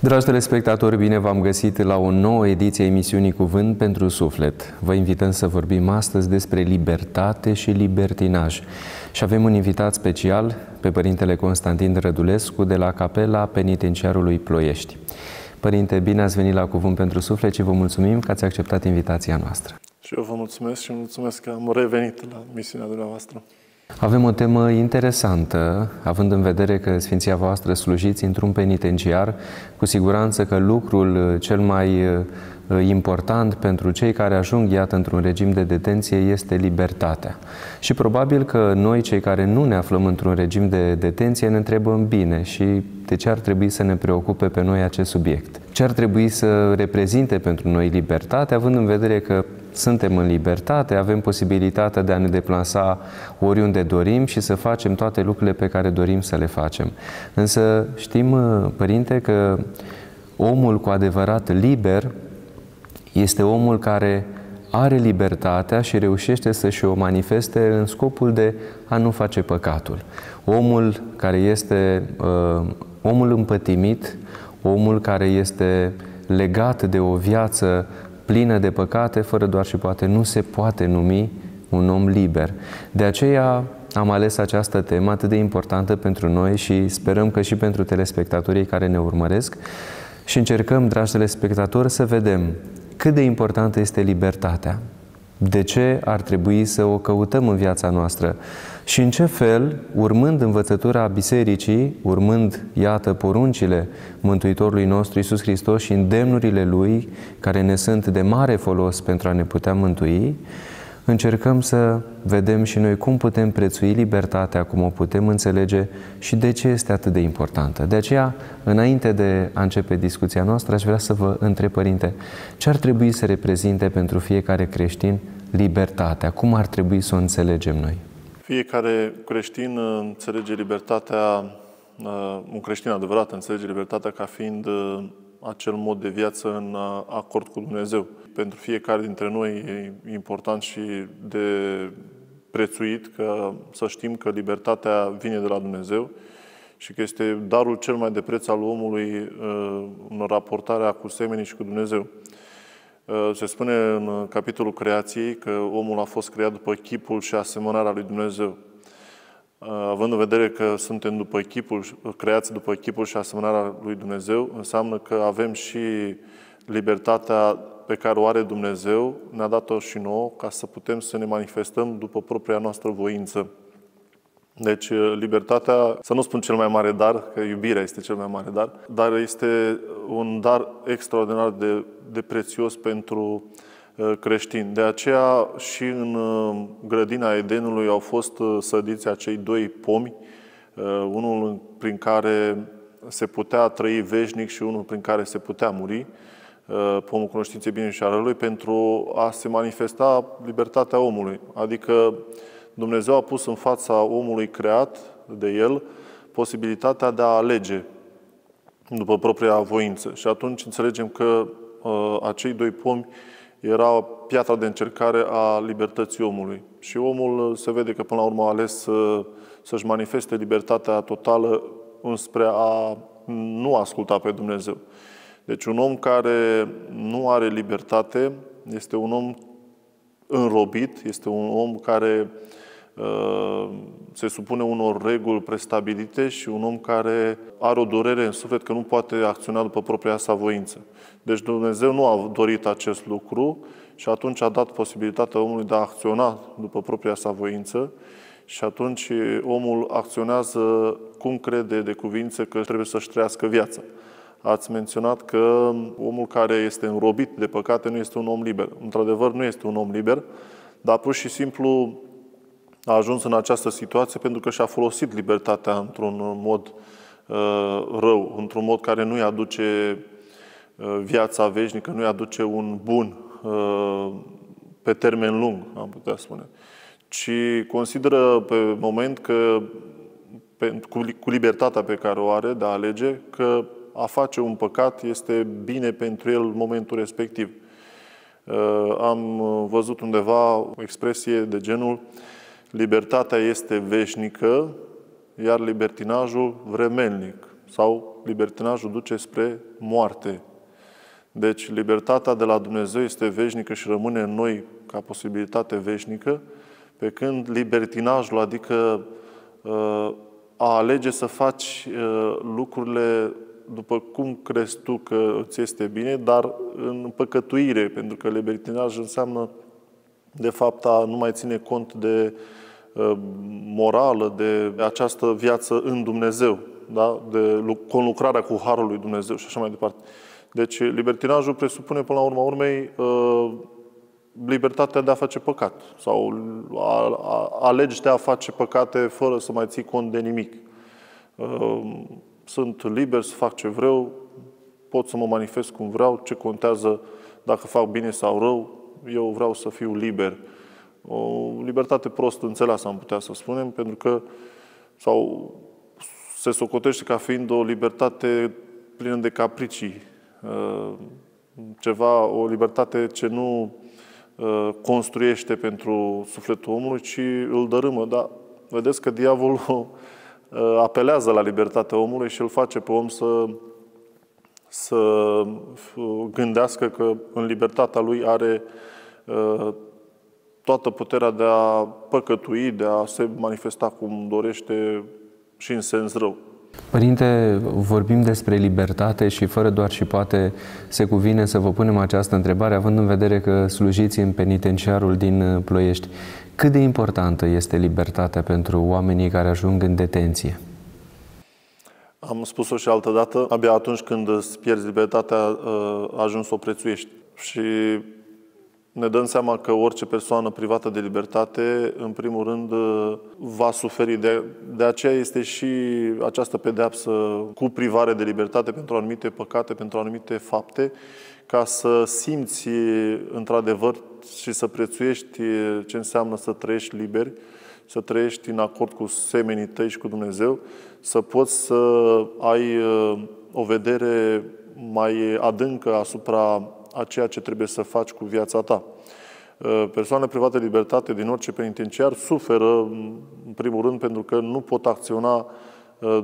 Dragi telespectatori, bine v-am găsit la o nouă ediție a emisiunii Cuvânt pentru Suflet. Vă invităm să vorbim astăzi despre libertate și libertinaj. Și avem un invitat special pe Părintele Constantin Rădulescu de la Capela Penitenciarului Ploiești. Părinte, bine ați venit la Cuvânt pentru Suflet și vă mulțumim că ați acceptat invitația noastră. Și eu vă mulțumesc și mulțumesc că am revenit la misiunea dumneavoastră. Avem o temă interesantă, având în vedere că Sfinția voastră slujiți într-un penitenciar, cu siguranță că lucrul cel mai important pentru cei care ajung, iată, într-un regim de detenție este libertatea. Și probabil că noi, cei care nu ne aflăm într-un regim de detenție, ne întrebăm bine și de ce ar trebui să ne preocupe pe noi acest subiect. Ce ar trebui să reprezinte pentru noi libertatea, având în vedere că suntem în libertate, avem posibilitatea de a ne deplasa oriunde dorim și să facem toate lucrurile pe care dorim să le facem. Însă știm, Părinte, că omul cu adevărat liber este omul care are libertatea și reușește să-și o manifeste în scopul de a nu face păcatul. Omul care este omul împătimit, omul care este legat de o viață plină de păcate, fără doar și poate, nu se poate numi un om liber. De aceea am ales această temă atât de importantă pentru noi și sperăm că și pentru telespectatorii care ne urmăresc, și încercăm, dragi telespectatori, să vedem cât de importantă este libertatea, de ce ar trebui să o căutăm în viața noastră și în ce fel, urmând învățătura Bisericii, urmând, iată, poruncile Mântuitorului nostru Iisus Hristos și îndemnurile Lui, care ne sunt de mare folos pentru a ne putea mântui, încercăm să vedem și noi cum putem prețui libertatea, cum o putem înțelege și de ce este atât de importantă. De aceea, înainte de a începe discuția noastră, aș vrea să vă întreb, Părinte, ce ar trebui să reprezinte pentru fiecare creștin libertatea? Cum ar trebui să o înțelegem noi? Fiecare creștin înțelege libertatea, un creștin adevărat înțelege libertatea ca fiind acel mod de viață în acord cu Dumnezeu. Pentru fiecare dintre noi e important și de prețuit că să știm că libertatea vine de la Dumnezeu și că este darul cel mai de preț al omului în raportarea cu semenii și cu Dumnezeu. Se spune în capitolul creației că omul a fost creat după chipul și asemănarea lui Dumnezeu. Având în vedere că suntem creați după chipul și asemănarea lui Dumnezeu, înseamnă că avem și libertatea pe care o are Dumnezeu, ne-a dat-o și nouă, ca să putem să ne manifestăm după propria noastră voință. Deci, libertatea, să nu spun cel mai mare dar, că iubirea este cel mai mare dar, dar este un dar extraordinar de prețios pentru creștini. De aceea și în grădina Edenului au fost sădiți acei doi pomi, unul prin care se putea trăi veșnic și unul prin care se putea muri, pomul cunoștinței binelui și al răului, pentru a se manifesta libertatea omului. Adică Dumnezeu a pus în fața omului creat de el posibilitatea de a alege după propria voință. Și atunci înțelegem că acei doi pomi era piatra de încercare a libertății omului. Și omul se vede că până la urmă a ales să-și manifeste libertatea totală înspre a nu asculta pe Dumnezeu. Deci un om care nu are libertate este un om înrobit, este un om care se supune unor reguli prestabilite și un om care are o durere în suflet că nu poate acționa după propria sa voință. Deci Dumnezeu nu a dorit acest lucru și atunci a dat posibilitatea omului de a acționa după propria sa voință și atunci omul acționează cum crede de cuvință că trebuie să-și trăiască viața. Ați menționat că omul care este înrobit de păcate nu este un om liber. Într-adevăr, nu este un om liber, dar pur și simplu a ajuns în această situație pentru că și-a folosit libertatea într-un mod rău, într-un mod care nu-i aduce viața veșnică, nu-i aduce un bun pe termen lung, am putea spune. Și consideră pe moment că, cu libertatea pe care o are de a alege, că a face un păcat este bine pentru el în momentul respectiv. Am văzut undeva o expresie de genul: libertatea este veșnică, iar libertinajul vremelnic. sau libertinajul duce spre moarte. Deci libertatea de la Dumnezeu este veșnică și rămâne în noi ca posibilitate veșnică, pe când libertinajul, adică a alege să faci lucrurile după cum crezi tu că îți este bine, dar în păcătuire, pentru că libertinaj înseamnă, de fapt, a nu mai ține cont de morală, de această viață în Dumnezeu, da? De conlucrarea cu Harul lui Dumnezeu și așa mai departe. Deci libertinajul presupune, până la urma urmei, libertatea de a face păcat sau alegi de a face păcate fără să mai ții cont de nimic. Sunt liber să fac ce vreau, pot să mă manifest cum vreau, ce contează dacă fac bine sau rău, eu vreau să fiu liber. O libertate prost înțeleasă, am putea să spunem, pentru că sau se socotește ca fiind o libertate plină de capricii, ceva, o libertate ce nu construiește pentru sufletul omului, ci îl dărâmă. Dar vedeți că diavolul apelează la libertatea omului și îl face pe om să gândească că în libertatea lui are toată puterea de a păcătui, de a se manifesta cum dorește și în sens rău. Părinte, vorbim despre libertate și fără doar și poate se cuvine să vă punem această întrebare, având în vedere că slujiți în penitenciarul din Ploiești. Cât de importantă este libertatea pentru oamenii care ajung în detenție? Am spus-o și altă dată, abia atunci când îți pierzi libertatea, ajungi să o prețuiești. Și ne dăm seama că orice persoană privată de libertate, în primul rând, va suferi. De aceea este și această pedeapsă cu privare de libertate pentru anumite păcate, pentru anumite fapte, ca să simți într-adevăr și să prețuiești ce înseamnă să trăiești liber, să trăiești în acord cu semenii tăi și cu Dumnezeu, să poți să ai o vedere mai adâncă asupra a ceea ce trebuie să faci cu viața ta. Persoane private de libertate din orice penitenciar suferă, în primul rând, pentru că nu pot acționa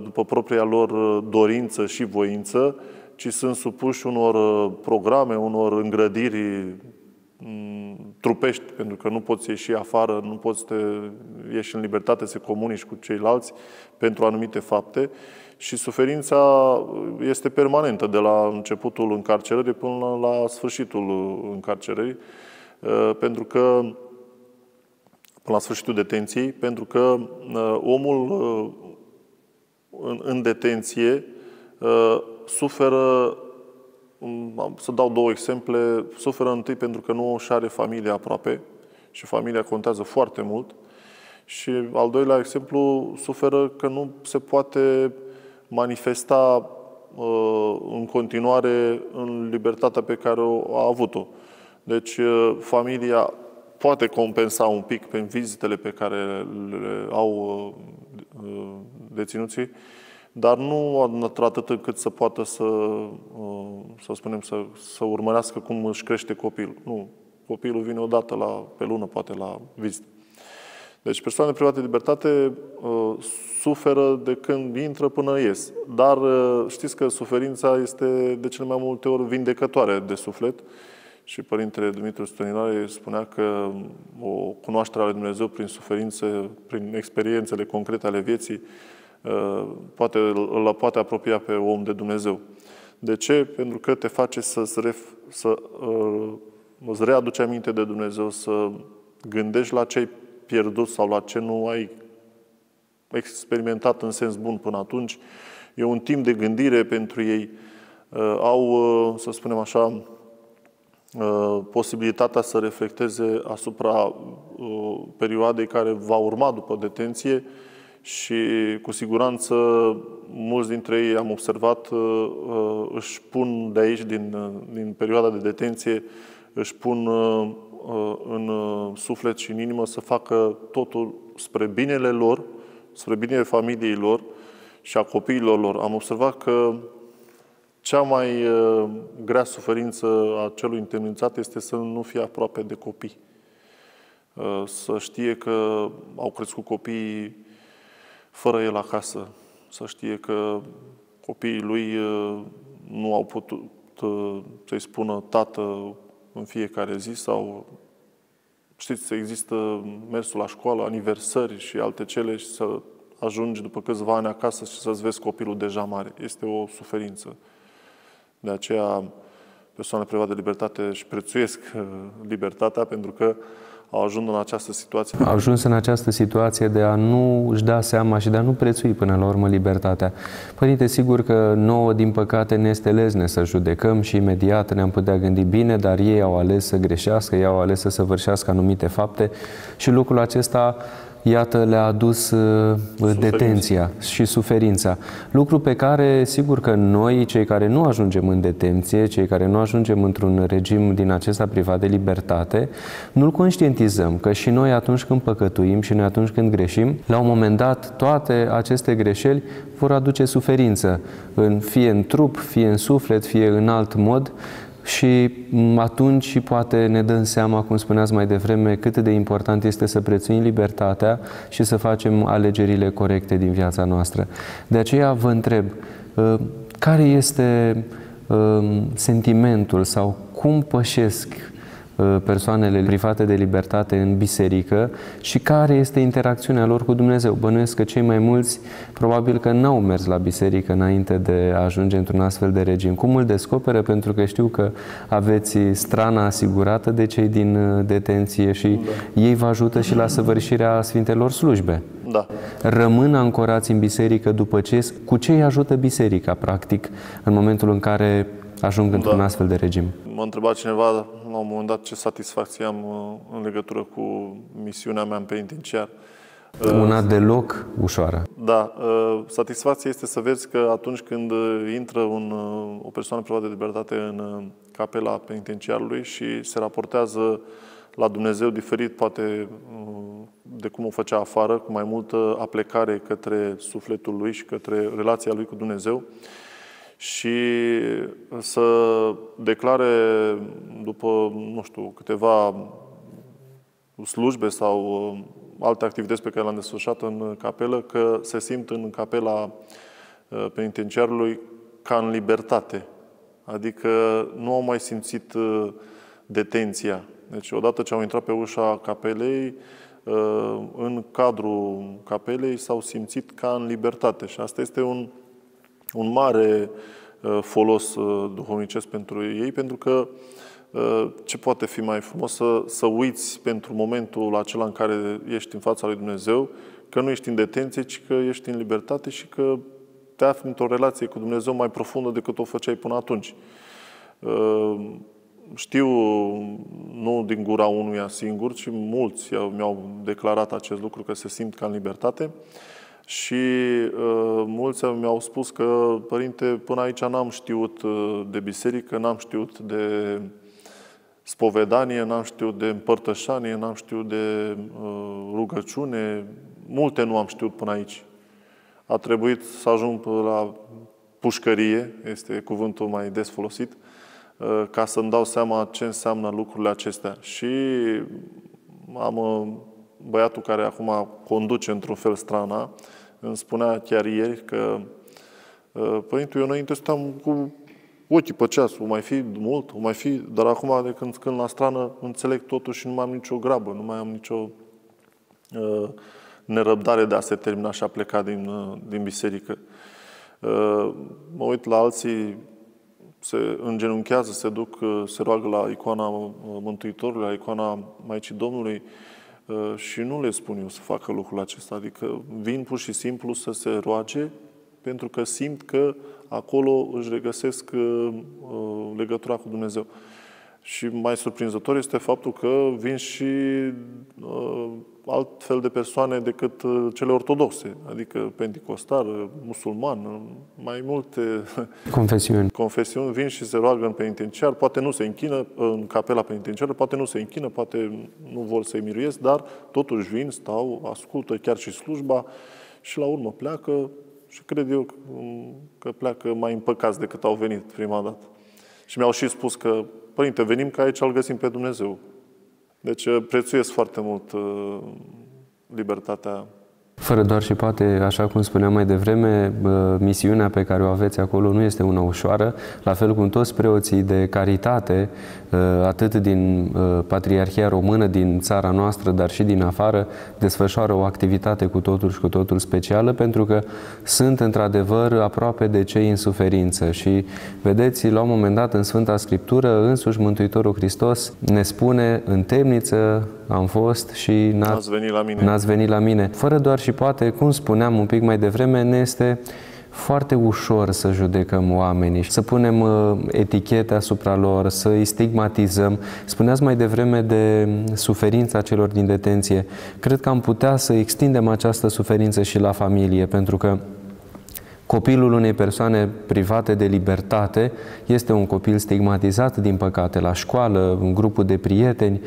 după propria lor dorință și voință, ci sunt supuși unor programe, unor îngrădiri trupești, pentru că nu poți ieși afară, nu poți să ieși în libertate, să comunici cu ceilalți pentru anumite fapte. Și suferința este permanentă de la începutul încarcerării până la sfârșitul încarcerării, pentru că, până la sfârșitul detenției, pentru că omul în detenție suferă, să dau două exemple, suferă întâi pentru că nu își are familia aproape și familia contează foarte mult și al doilea exemplu, suferă că nu se poate manifesta în continuare în libertatea pe care a avut-o. Deci familia poate compensa un pic prin vizitele pe care le au deținuții, dar nu atât încât să poată să urmărească cum își crește copilul. Nu, copilul vine o dată pe lună, poate, la vizită. Deci persoanele private de libertate suferă de când intră până ies. Dar știți că suferința este de cele mai multe ori vindecătoare de suflet. Și Părintele Dumitru Stăniloae spunea că o cunoaștere a lui Dumnezeu prin suferințe, prin experiențele concrete ale vieții, îl poate apropia pe om de Dumnezeu. De ce? Pentru că te face să-ți readuci aminte de Dumnezeu, să gândești la ce-ai pierdut sau la ce nu ai experimentat în sens bun până atunci. E un timp de gândire pentru ei. Au, să spunem așa, posibilitatea să reflecteze asupra perioadei care va urma după detenție și, cu siguranță, mulți dintre ei, am observat, își pun de aici, din perioada de detenție, își pun în suflet și în inimă să facă totul spre binele lor, spre binele familiei lor și a copiilor lor. Am observat că cea mai grea suferință a celui întemnițat este să nu fie aproape de copii. Să știe că au crescut copiii fără el acasă. Să știe că copiii lui nu au putut să-i spună tată în fiecare zi sau, știți, există mersul la școală, aniversări și alte cele și să ajungi după câțiva ani acasă și să-ți vezi copilul deja mare. Este o suferință. De aceea, persoanele private de libertate își prețuiesc libertatea pentru că au ajuns în această situație. Au ajuns în această situație de a nu își da seama și de a nu prețui până la urmă libertatea. Părinte, sigur că nouă, din păcate, ne este lezne să judecăm și imediat ne-am putea gândi bine, dar ei au ales să greșească, ei au ales să săvârșească anumite fapte și lucrul acesta, iată, le-a adus detenția și suferința. Lucru pe care, sigur că noi, cei care nu ajungem în detenție, cei care nu ajungem într-un regim din acesta privat de libertate, nu-l conștientizăm, că și noi atunci când păcătuim și noi atunci când greșim, la un moment dat toate aceste greșeli vor aduce suferință, fie în trup, fie în suflet, fie în alt mod. Și atunci poate ne dăm seama, cum spuneați mai devreme, cât de important este să prețuim libertatea și să facem alegerile corecte din viața noastră. De aceea vă întreb, care este sentimentul sau cum pășesc persoanele private de libertate în biserică și care este interacțiunea lor cu Dumnezeu? Bănuiesc că cei mai mulți probabil că n-au mers la biserică înainte de a ajunge într-un astfel de regim. Cum îl descoperă? Pentru că știu că aveți strana asigurată de cei din detenție și ei vă ajută și la săvârșirea sfintelor slujbe. Da. Rămân ancorați în biserică după ce... Cu ce îi ajută biserica, practic, în momentul în care ajung într-un astfel de regim? M-a întrebat cineva la un moment dat ce satisfacție am în legătură cu misiunea mea în penitenciar. Una deloc ușoară. Da. Satisfacția este să vezi că atunci când intră o persoană privată de libertate în capela penitenciarului și se raportează la Dumnezeu diferit, poate de cum o făcea afară, cu mai multă aplecare către sufletul lui și către relația lui cu Dumnezeu, și să declare după, nu știu, câteva slujbe sau alte activități pe care le-am desfășurat în capelă, că se simt în capela penitenciarului ca în libertate. Adică nu au mai simțit detenția. Deci odată ce au intrat pe ușa capelei, în cadrul capelei s-au simțit ca în libertate. Și asta este un mare folos duhovnicesc pentru ei, pentru că ce poate fi mai frumos să uiți pentru momentul acela în care ești în fața lui Dumnezeu, că nu ești în detenție, ci că ești în libertate și că te afli într-o relație cu Dumnezeu mai profundă decât o făceai până atunci. Știu, nu din gura unuia singur, ci mulți mi-au declarat acest lucru, că se simt ca în libertate. Și mulți mi-au spus că, părinte, până aici n-am știut de biserică, n-am știut de spovedanie, n-am știut de împărtășanie, n-am știut de rugăciune. Multe nu am știut până aici. A trebuit să ajung la pușcărie, este cuvântul mai des folosit, ca să-mi dau seama ce înseamnă lucrurile acestea. Și am... Băiatul care acum conduce într-un fel strana, îmi spunea chiar ieri că părinte, eu înainte stăteam cu ochii pe ceas, o mai fi mult, o mai fi, dar acum de când cânt la strană înțeleg totul și nu mai am nicio grabă, nu mai am nicio nerăbdare de a se termina și a pleca din biserică. Mă uit la alții, se îngenunchează, se duc, se roagă la icoana Mântuitorului, la icoana Maicii Domnului, și nu le spun eu să facă lucrul acesta. Adică vin pur și simplu să se roage pentru că simt că acolo își regăsesc legătura cu Dumnezeu. Și mai surprinzător este faptul că vin și altfel de persoane decât cele ortodoxe, adică pentecostar, musulman, mai multe confesiuni vin și se roagă în penitenciar, poate nu se închină în capela penitenciară, poate nu se închină, poate nu vor să-i miruiesc, dar totuși vin, stau, ascultă chiar și slujba și la urmă pleacă și cred eu că pleacă mai împăcați decât au venit prima dată. Și mi-au și spus că, părinte, venim că aici îl găsim pe Dumnezeu. Deci prețuiesc foarte mult libertatea Fără doar și poate, așa cum spuneam mai devreme, misiunea pe care o aveți acolo nu este una ușoară, la fel cum toți preoții de caritate, atât din Patriarhia Română, din țara noastră, dar și din afară, desfășoară o activitate cu totul și cu totul specială, pentru că sunt într-adevăr aproape de cei în suferință. Și vedeți, la un moment dat, în Sfânta Scriptură, însuși Mântuitorul Hristos ne spune: în temniță am fost și n-ați venit la mine. N-ați venit la mine. Fără doar și poate, cum spuneam un pic mai devreme, ne este foarte ușor să judecăm oamenii, să punem etichete asupra lor, să îi stigmatizăm. Spuneați mai devreme de suferința celor din detenție. Cred că am putea să extindem această suferință și la familie, pentru că copilul unei persoane private de libertate este un copil stigmatizat, din păcate, la școală, în grupul de prieteni,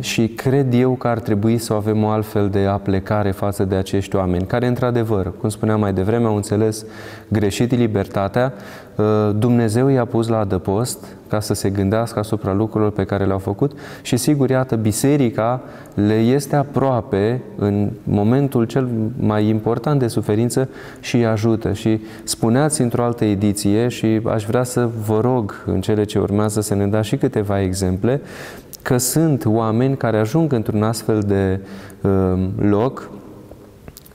și cred eu că ar trebui să avem o altfel de aplecare față de acești oameni, care, într-adevăr, cum spuneam mai devreme, au înțeles greșit libertatea. Dumnezeu i-a pus la adăpost ca să se gândească asupra lucrurilor pe care le-au făcut și, sigur, iată, biserica le este aproape în momentul cel mai important de suferință și îi ajută. Și spuneați într-o altă ediție, și aș vrea să vă rog în cele ce urmează să ne dați și câteva exemple, că sunt oameni care ajung într-un astfel de loc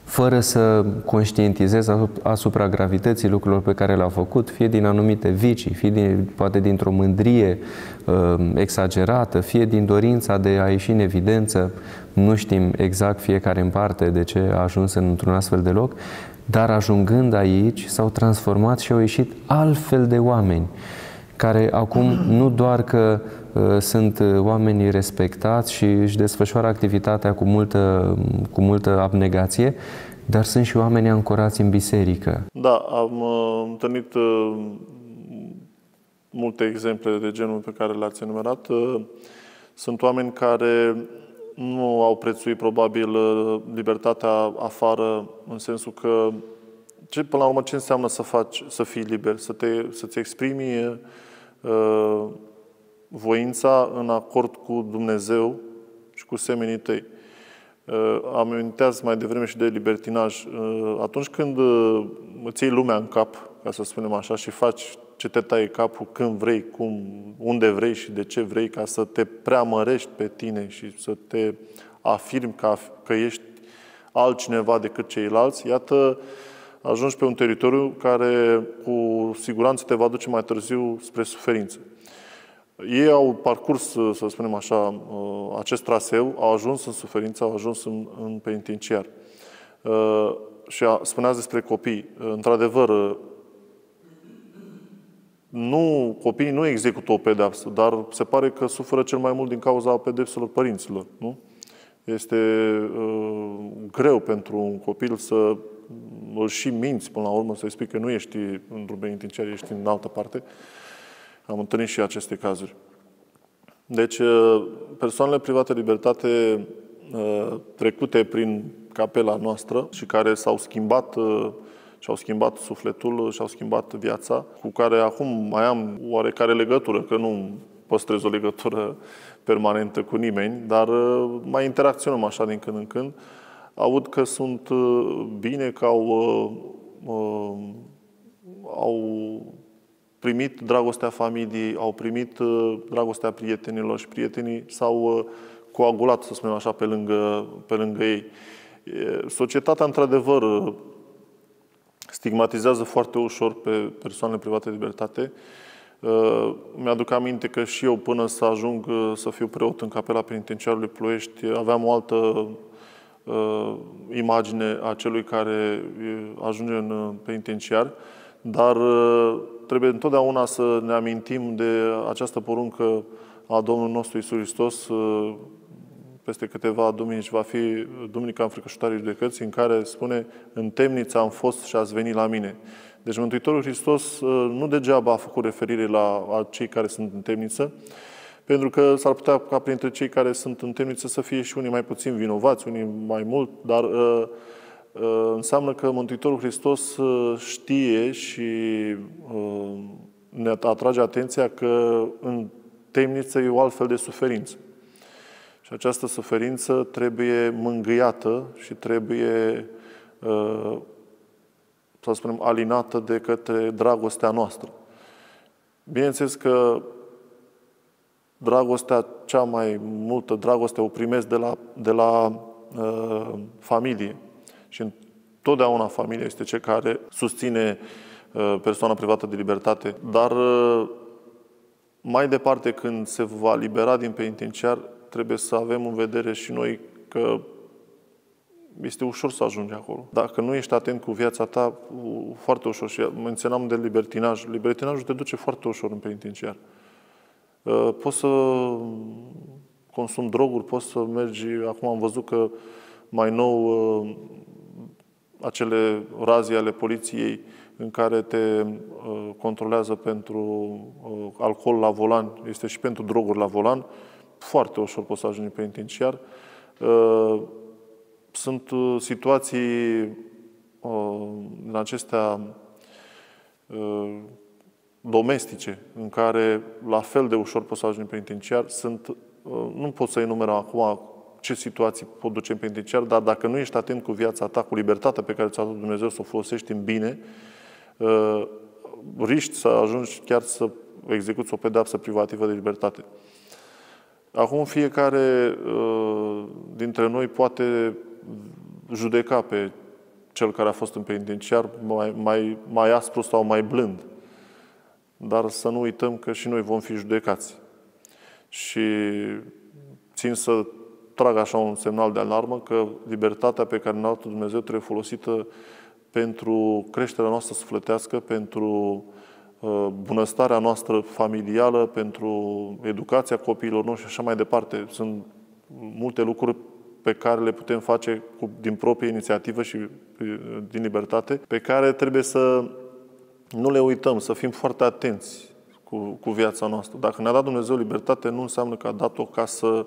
fără să conștientizeze asupra gravității lucrurilor pe care le-au făcut, fie din anumite vicii, fie poate dintr-o mândrie exagerată, fie din dorința de a ieși în evidență. Nu știm exact fiecare în parte de ce a ajuns într-un astfel de loc, dar ajungând aici s-au transformat și au ieșit altfel de oameni, care acum nu doar că sunt oamenii respectați și își desfășoară activitatea cu multă abnegație, dar sunt și oamenii ancorați în biserică. Da, am întâlnit multe exemple de genul pe care le-ați enumerat. Sunt oameni care nu au prețuit probabil libertatea afară, în sensul că până la urmă ce înseamnă să fii liber, să-ți exprimi voința în acord cu Dumnezeu și cu semenii tăi. Aminteați mai devreme și de libertinaj. Atunci când îți iei lumea în cap, ca să spunem așa, și faci ce te taie capul, când vrei, cum, unde vrei și de ce vrei, ca să te preamărești pe tine și să te afirmi că ești altcineva decât ceilalți, iată, ajungi pe un teritoriu care cu siguranță te va duce mai târziu spre suferință. Ei au parcurs, să spunem așa, acest traseu, au ajuns în suferință, au ajuns în penitenciar. Și spuneați despre copii. Într-adevăr, copiii nu execută o pedeapsă, dar se pare că suferă cel mai mult din cauza pedepselor părinților. Nu? Este greu pentru un copil să îl și minți până la urmă, să-i spui că nu ești într-un penitenciar, ești în altă parte. Am întâlnit și aceste cazuri. Deci, persoanele private de libertate trecute prin capela noastră și care s-au schimbat, și-au schimbat sufletul, și-au schimbat viața, cu care acum mai am oarecare legătură, că nu păstrez o legătură permanentă cu nimeni, dar mai interacționăm așa din când în când. Aud că sunt bine, că au primit dragostea familiei, au primit dragostea prietenilor și prietenii s-au coagulat, să spunem așa, pe lângă ei. Societatea, într-adevăr, stigmatizează foarte ușor pe persoanele private de libertate. Mi-aduc aminte că și eu, până să ajung să fiu preot în Capela Penitenciarului Ploiești, aveam o altă imagine a celui care ajunge în penitenciar, dar trebuie întotdeauna să ne amintim de această poruncă a Domnului nostru Iisus Hristos. Peste câteva duminici va fi Duminica Înfricoșătoarei Judecății, în care spune: în temniță am fost și ați venit la mine. Deci Mântuitorul Hristos nu degeaba a făcut referire la cei care sunt în temniță, pentru că s-ar putea ca printre cei care sunt în temniță să fie și unii mai puțin vinovați, unii mai mult, dar înseamnă că Mântuitorul Hristos știe și ne atrage atenția că în temniță e o altfel de suferință. Și această suferință trebuie mângâiată și trebuie, să spunem, alinată de către dragostea noastră. Bineînțeles că dragostea, cea mai multă dragoste o primesc de la familie. Și întotdeauna familia este cea care susține persoana privată de libertate. Dar mai departe, când se va libera din penitenciar, trebuie să avem în vedere și noi că este ușor să ajungi acolo. Dacă nu ești atent cu viața ta, foarte ușor. Și menționam de libertinaj. Libertinajul te duce foarte ușor în penitenciar. Poți să consumi droguri, poți să mergi... Acum am văzut că mai nou acele razii ale poliției în care te controlează pentru alcool la volan, este și pentru droguri la volan. Foarte ușor poți să ajungi penitenciar. Sunt situații din acestea domestice, în care la fel de ușor poți să ajungi penitenciar. Nu pot să enumer acum ce situații pot duce în penitenciar, dar dacă nu ești atent cu viața ta, cu libertatea pe care ți-a dat Dumnezeu să o folosești în bine, riști să ajungi chiar să execuți o pedeapsă privativă de libertate. Acum fiecare dintre noi poate judeca pe cel care a fost în penitenciar mai aspru sau mai blând. Dar să nu uităm că și noi vom fi judecați. Și țin să trag așa un semnal de alarmă că libertatea pe care ne-a dat Dumnezeu trebuie folosită pentru creșterea noastră sufletească, pentru bunăstarea noastră familială, pentru educația copiilor noștri și așa mai departe. Sunt multe lucruri pe care le putem face din proprie inițiativă și din libertate, pe care trebuie să nu le uităm, să fim foarte atenți cu viața noastră. Dacă ne-a dat Dumnezeu libertate, nu înseamnă că a dat-o ca să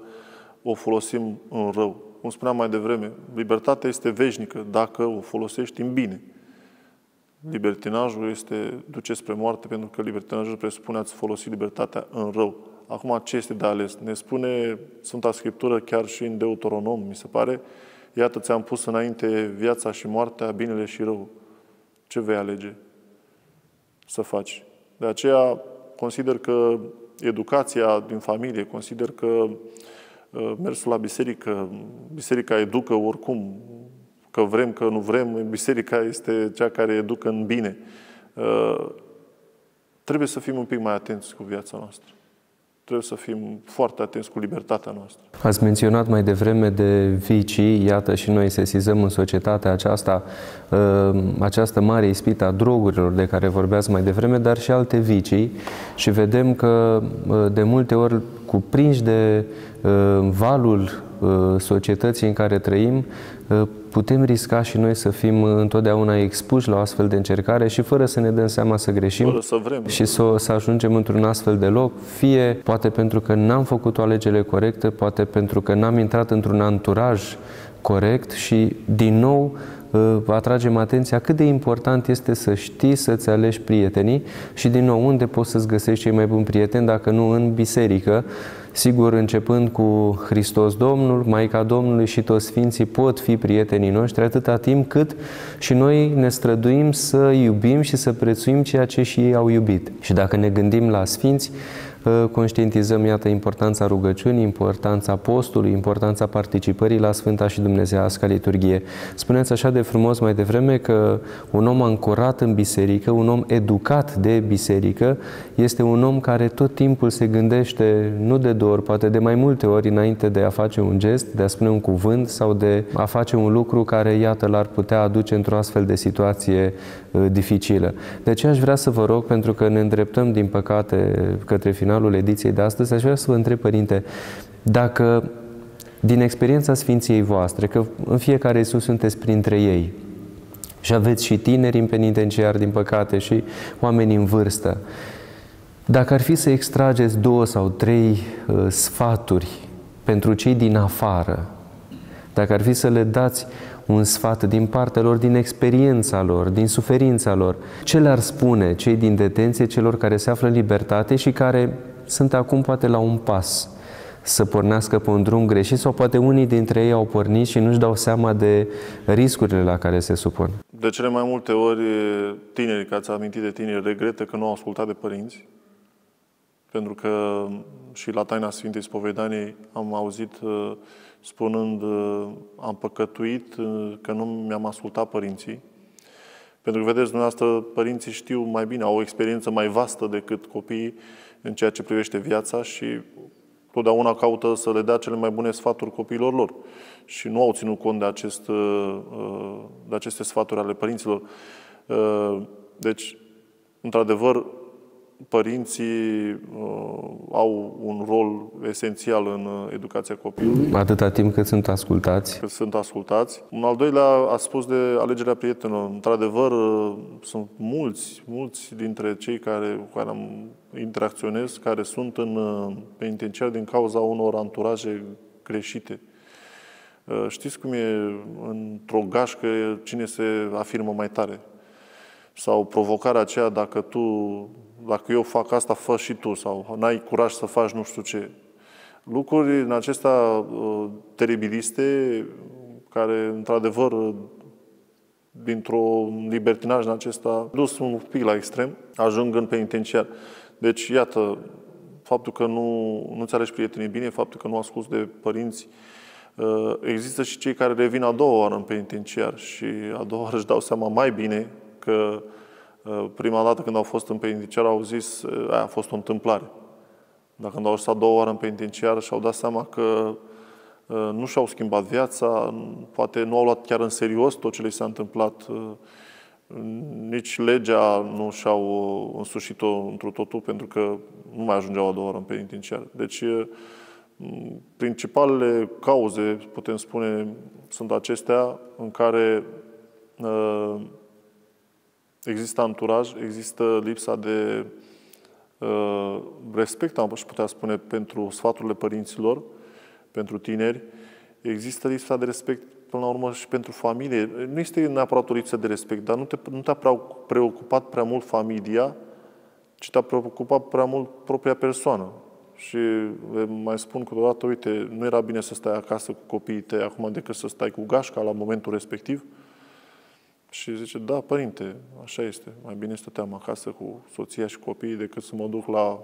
o folosim în rău. Cum spuneam mai devreme, libertatea este veșnică dacă o folosești în bine. Libertinajul duce spre moarte, pentru că libertinajul presupune a-ți folosi libertatea în rău. Acum, ce este de ales? Ne spune Sfânta Scriptură, chiar și în Deuteronom, mi se pare, iată, ți-am pus înainte viața și moartea, binele și rău. Ce vei alege să faci? De aceea, consider că educația din familie, consider că mersul la biserică, biserica educă oricum, că vrem, că nu vrem, biserica este cea care educă în bine. Trebuie să fim un pic mai atenți cu viața noastră. Trebuie să fim foarte atenți cu libertatea noastră. Ați menționat mai devreme de vicii, iată și noi sesizăm în societatea această mare ispită a drogurilor de care vorbeați mai devreme, dar și alte vicii și vedem că de multe ori cuprinși de valul societății în care trăim, putem risca și noi să fim întotdeauna expuși la o astfel de încercare și fără să ne dăm seama să greșim, fără să vrem, și să ajungem într-un astfel de loc, fie poate pentru că n-am făcut o alegere corectă, poate pentru că n-am intrat într-un anturaj corect și din nou atragem atenția cât de important este să știi să-ți alegi prietenii și din nou unde poți să-ți găsești cei mai buni prieteni dacă nu în biserică. Sigur, începând cu Hristos Domnul, Maica Domnului și toți Sfinții pot fi prietenii noștri atâta timp cât și noi ne străduim să iubim și să prețuim ceea ce și ei au iubit. Și dacă ne gândim la Sfinți, conștientizăm, iată, importanța rugăciunii, importanța postului, importanța participării la Sfânta și Dumnezeiasca Liturghie. Spuneți așa de frumos mai devreme că un om ancorat în biserică, un om educat de biserică, este un om care tot timpul se gândește, nu de două ori, poate de mai multe ori înainte de a face un gest, de a spune un cuvânt sau de a face un lucru care, iată, l-ar putea aduce într-o astfel de situație dificilă. De aceea aș vrea să vă rog, pentru că ne îndreptăm, din păcate, către finalul ediției de astăzi, aș vrea să vă întreb, Părinte, dacă din experiența Sfinției voastre, că în fiecare zi sunteți printre ei și aveți și tineri în penitenciar, din păcate, și oameni în vârstă, dacă ar fi să extrageți două sau trei sfaturi pentru cei din afară, dacă ar fi să le dați un sfat din partea lor, din experiența lor, din suferința lor, ce le-ar spune cei din detenție, celor care se află în libertate și care sunt acum poate la un pas să pornească pe un drum greșit sau poate unii dintre ei au pornit și nu-și dau seama de riscurile la care se supun. De cele mai multe ori tinerii, că ați amintit de tineri, regretă că nu au ascultat de părinți, pentru că și la taina Sfintei Spovedaniei am auzit spunând am păcătuit că nu mi-am ascultat părinții. Pentru că, vedeți, dumneavoastră, părinții știu mai bine, au o experiență mai vastă decât copiii în ceea ce privește viața și totdeauna caută să le dea cele mai bune sfaturi copiilor lor. Și nu au ținut cont de aceste sfaturi ale părinților. Deci, într-adevăr, părinții au un rol esențial în educația copilului. Atâta timp cât sunt ascultați. Un al doilea a spus de alegerea prietenilor. Într-adevăr, sunt mulți dintre cei cu care interacționez, care sunt în penitenciar din cauza unor anturaje greșite. Știți cum e într-o gașcă cine se afirmă mai tare? Sau provocarea aceea, dacă eu fac asta, fă și tu, sau n-ai curaj să faci nu știu ce. Lucruri în acestea teribiliste, care, într-adevăr, dintr-un libertinaj în acesta, dus un pic la extrem, ajung în penitenciar. Deci, iată, faptul că nu-ți alegi prietenii bine, faptul că nu asculți de părinți. Există și cei care revin a doua oară în penitenciar și a doua oară își dau seama mai bine că prima dată când au fost în penitenciar au zis aia a fost o întâmplare. Dar când au stat a doua oară în penitenciar și-au dat seama că nu și-au schimbat viața, poate nu au luat chiar în serios tot ce le s-a întâmplat, nici legea nu și-au însușit-o întru totul, pentru că nu mai ajungeau a doua oară în penitenciar. Deci, principalele cauze, putem spune, sunt acestea în care există anturaj, există lipsa de respect, am putea spune, pentru sfaturile părinților, pentru tineri. Există lipsa de respect, până la urmă, și pentru familie. Nu este neapărat o lipsă de respect, dar nu te-a preocupat prea mult familia, ci te-a preocupat prea mult propria persoană. Și le mai spun câteodată, uite, nu era bine să stai acasă cu copiii tăi acum decât să stai cu gașca la momentul respectiv. Și zice, da, părinte, așa este. Mai bine stăteam acasă cu soția și copiii decât să mă duc la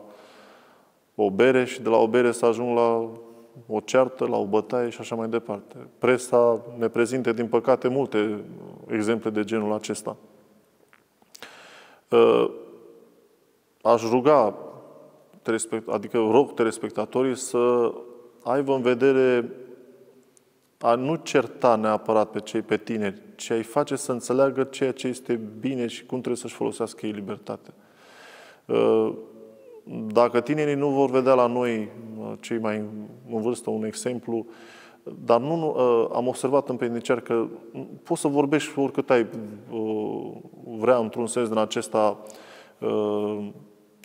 o bere și de la o bere să ajung la o ceartă, la o bătaie și așa mai departe. Presa ne prezintă, din păcate, multe exemple de genul acesta. Aș ruga, adică rog telespectatorii să aibă în vedere a nu certa neapărat pe tineri, ci a-i face să înțeleagă ceea ce este bine și cum trebuie să-și folosească ei libertatea. Dacă tinerii nu vor vedea la noi, cei mai în vârstă, un exemplu, dar nu, am observat în penitenciar că poți să vorbești oricât ai vrea într-un sens din acesta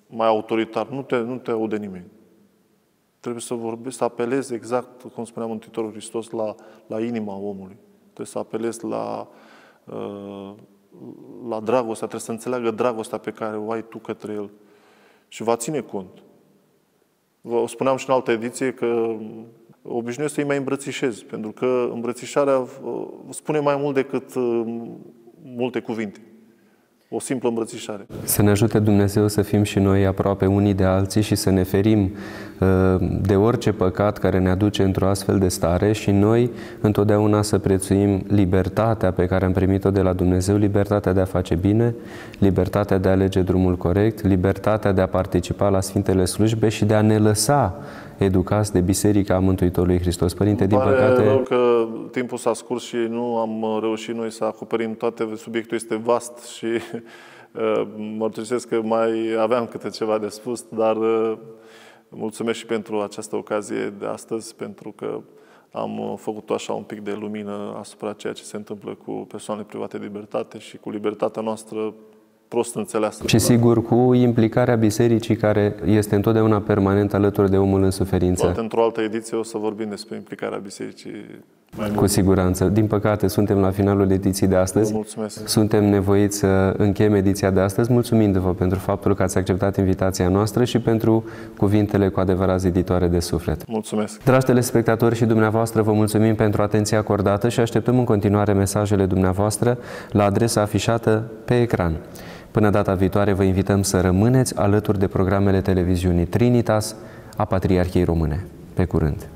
mai autoritar. Nu te aude nimeni. Trebuie să vorbești, să apelezi exact, cum spunea Mântuitorul Hristos, la inima omului. Trebuie să apelezi la dragostea, trebuie să înțeleagă dragostea pe care o ai tu către el. Și va ține cont. Vă spuneam și în altă ediție că obișnuiesc să-i mai îmbrățișez, pentru că îmbrățișarea spune mai mult decât multe cuvinte. O simplă îmbrățișare. Să ne ajute Dumnezeu să fim și noi aproape unii de alții și să ne ferim de orice păcat care ne aduce într-o astfel de stare și noi întotdeauna să prețuim libertatea pe care am primit-o de la Dumnezeu, libertatea de a face bine, libertatea de a alege drumul corect, libertatea de a participa la Sfintele Slujbe și de a ne lăsa educați de Biserica Mântuitorului Hristos. Părinte, din păcate... Îmi pare că timpul s-a scurs și nu am reușit noi să acoperim toate. Subiectul este vast și mărturisesc că mai aveam câte ceva de spus, dar mulțumesc și pentru această ocazie de astăzi, pentru că am făcut așa un pic de lumină asupra ceea ce se întâmplă cu persoanele private de libertate și cu libertatea noastră prost înțeleasă. Și sigur, cu implicarea Bisericii, care este întotdeauna permanent alături de omul în suferință. Poate într-o altă ediție o să vorbim despre implicarea Bisericii Cu siguranță. Din păcate, suntem la finalul ediției de astăzi. Suntem nevoiți să încheiem ediția de astăzi, mulțumindu-vă pentru faptul că ați acceptat invitația noastră și pentru cuvintele cu adevărat ziditoare de suflet. Mulțumesc! Dragi telespectatori și dumneavoastră, vă mulțumim pentru atenția acordată și așteptăm în continuare mesajele dumneavoastră la adresa afișată pe ecran. Până data viitoare, vă invităm să rămâneți alături de programele televiziunii Trinitas a Patriarhiei Române. Pe curând!